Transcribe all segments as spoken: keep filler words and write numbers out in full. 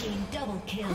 Team double kill.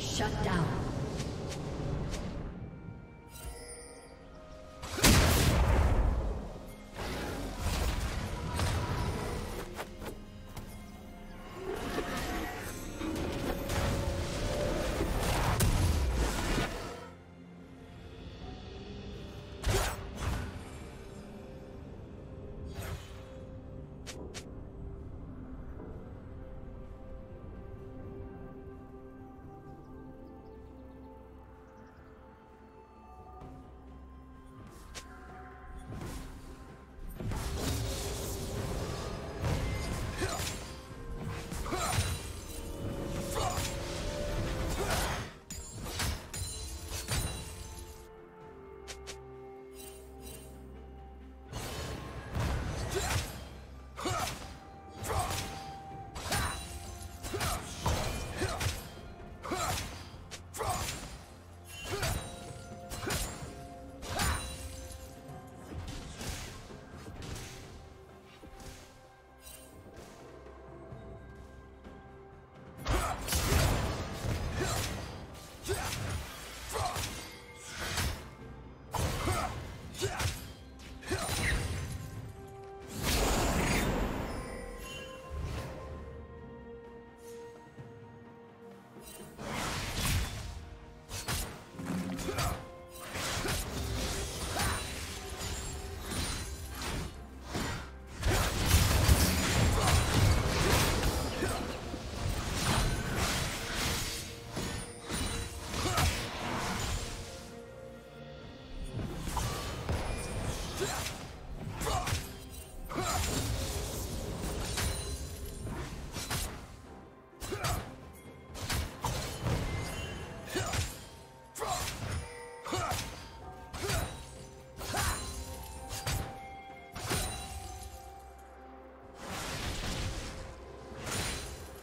Shut down.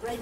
The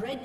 Red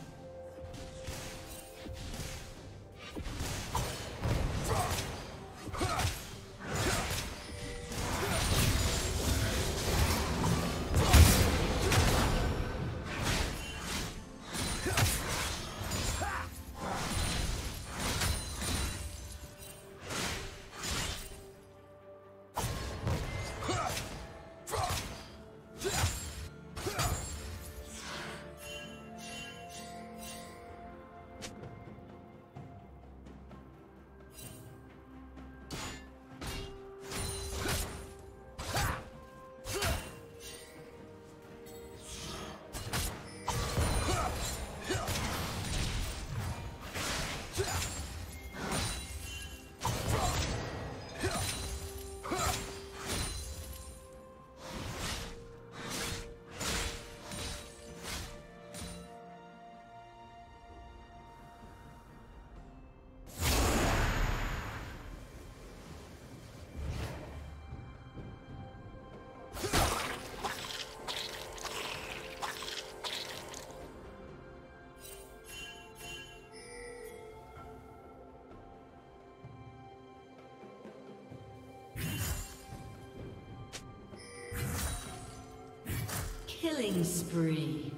Killing spree.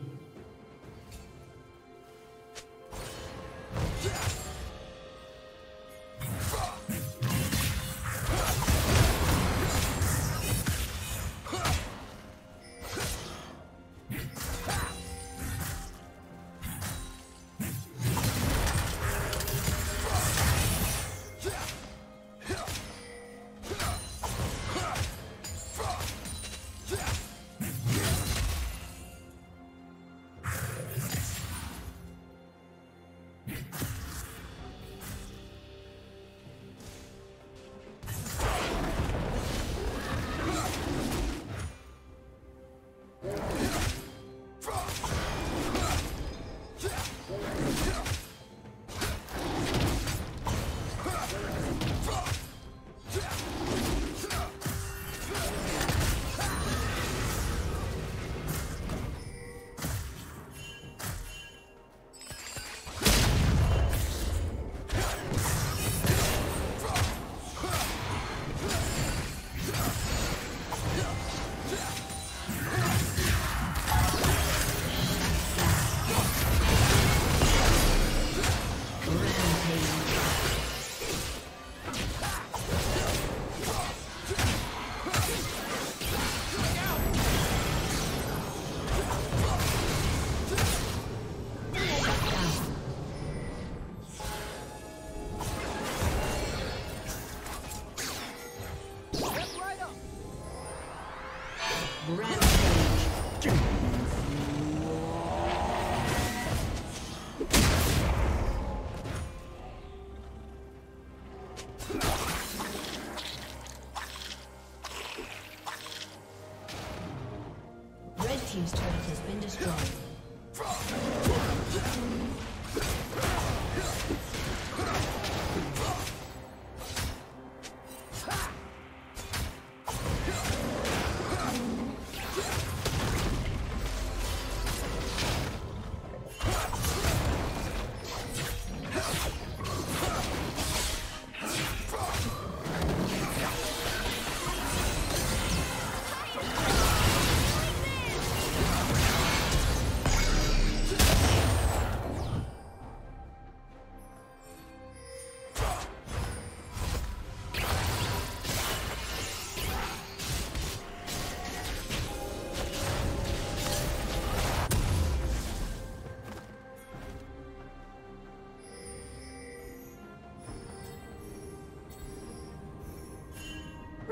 Team's turret has been destroyed.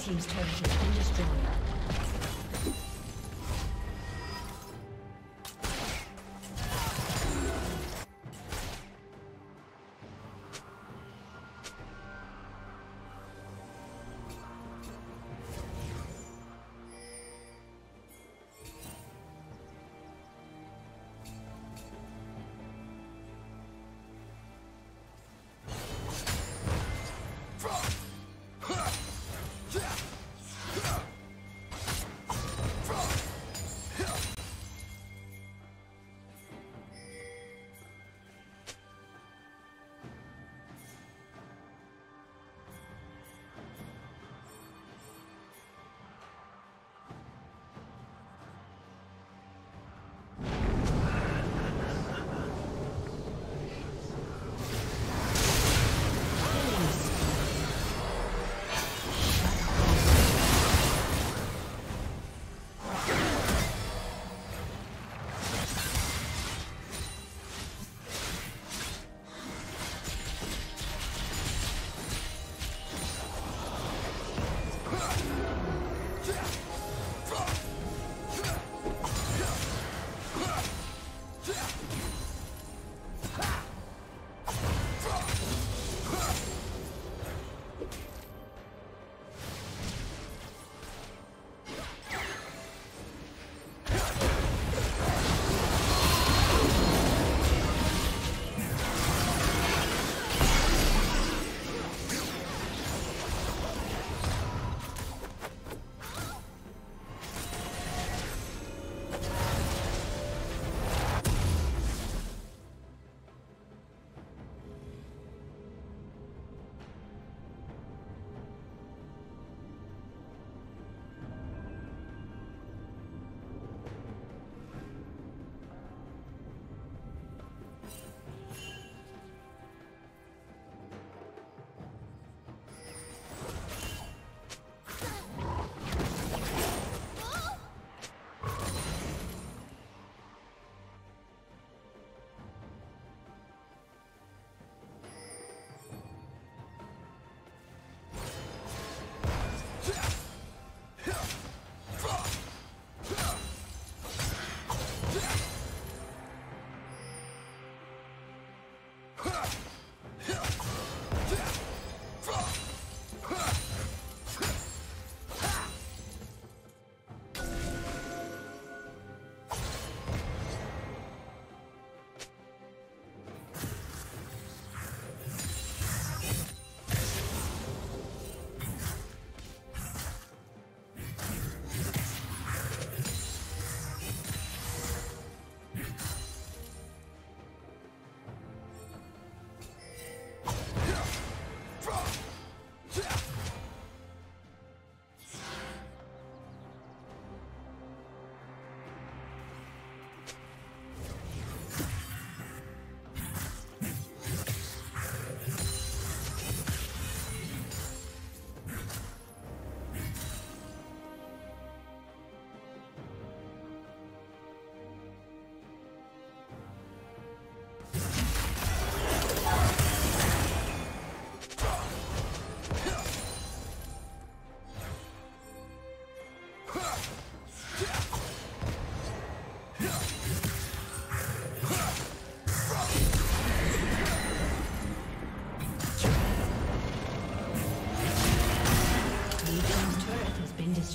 Team's turret has been destroyed.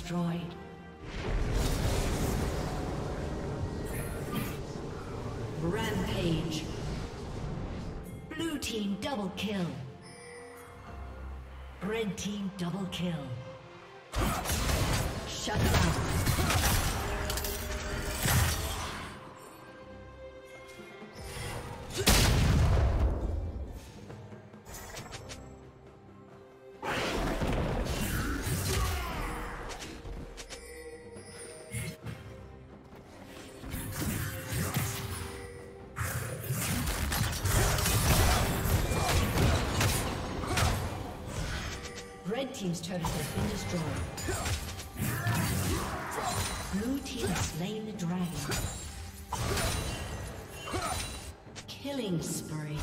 destroyed. Rampage. Blue team double kill. Red team double kill. Shut down. Team's turret has been destroyed. Blue team has slain the dragon. Killing spree.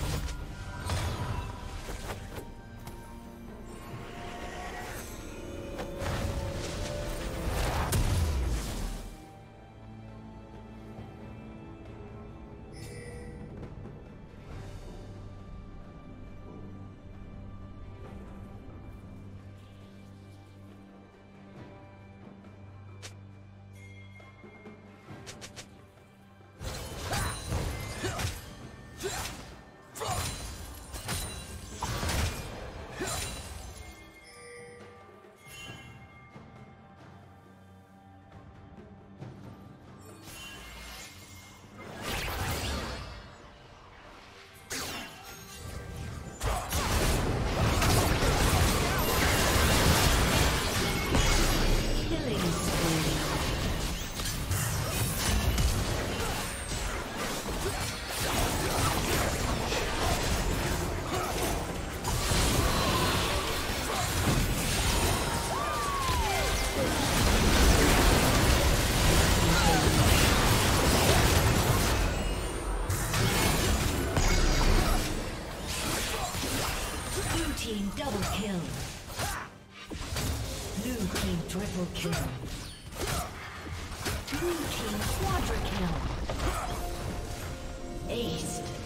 Blue team quadra kill. Ace.